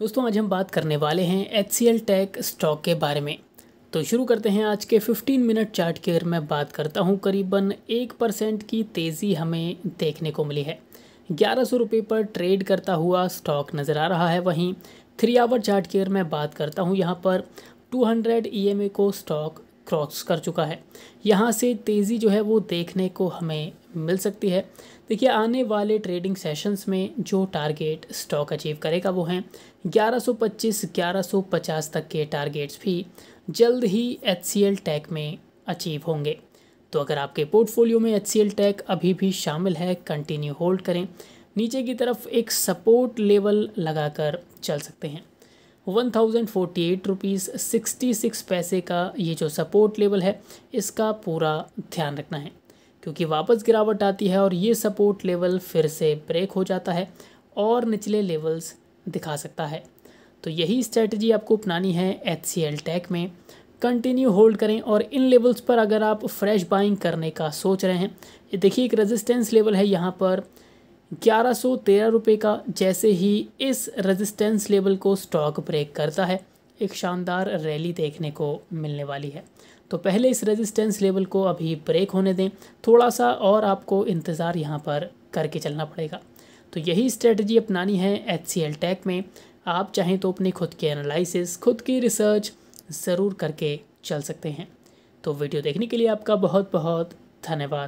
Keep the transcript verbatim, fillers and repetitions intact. दोस्तों आज हम बात करने वाले हैं H C L Tech stock के बारे में। तो शुरू करते हैं आज के पंद्रह मिनट चार्ट की। अगर मैं बात करता हूं, करीबन एक परसेंट की तेज़ी हमें देखने को मिली है। ग्यारह सौ रुपये पर ट्रेड करता हुआ स्टॉक नज़र आ रहा है। वहीं थ्री आवर चार्ट की अगर मैं बात करता हूं, यहां पर दो सौ ई एम ए को स्टॉक क्रॉस कर चुका है। यहाँ से तेज़ी जो है वो देखने को हमें मिल सकती है। देखिए आने वाले ट्रेडिंग सेशंस में जो टारगेट स्टॉक अचीव करेगा वो हैं ग्यारह सौ पच्चीस, ग्यारह सौ पचास तक के टारगेट्स भी जल्द ही एच सी एल टेक में अचीव होंगे। तो अगर आपके पोर्टफोलियो में एच सी एल टेक अभी भी शामिल है, कंटिन्यू होल्ड करें। नीचे की तरफ एक सपोर्ट लेवल लगाकर चल सकते हैं। One thousand forty eight rupees sixty six पैसे का ये जो सपोर्ट लेवल है, इसका पूरा ध्यान रखना है, क्योंकि वापस गिरावट आती है और ये सपोर्ट लेवल फिर से ब्रेक हो जाता है और निचले लेवल्स दिखा सकता है। तो यही स्ट्रेटजी आपको अपनानी है एच सी एल टेक में। कंटिन्यू होल्ड करें और इन लेवल्स पर अगर आप फ्रेश बाइंग करने का सोच रहे हैं, ये देखिए एक रेजिस्टेंस लेवल है यहाँ पर ग्यारह सौ तेरह रुपये का। जैसे ही इस रेजिस्टेंस लेवल को स्टॉक ब्रेक करता है, एक शानदार रैली देखने को मिलने वाली है। तो पहले इस रेजिस्टेंस लेवल को अभी ब्रेक होने दें, थोड़ा सा और आपको इंतज़ार यहाँ पर करके चलना पड़ेगा। तो यही स्ट्रेटजी अपनानी है एच सी एल टेक में। आप चाहें तो अपनी खुद की एनालिसिस, खुद की रिसर्च ज़रूर करके चल सकते हैं। तो वीडियो देखने के लिए आपका बहुत बहुत धन्यवाद।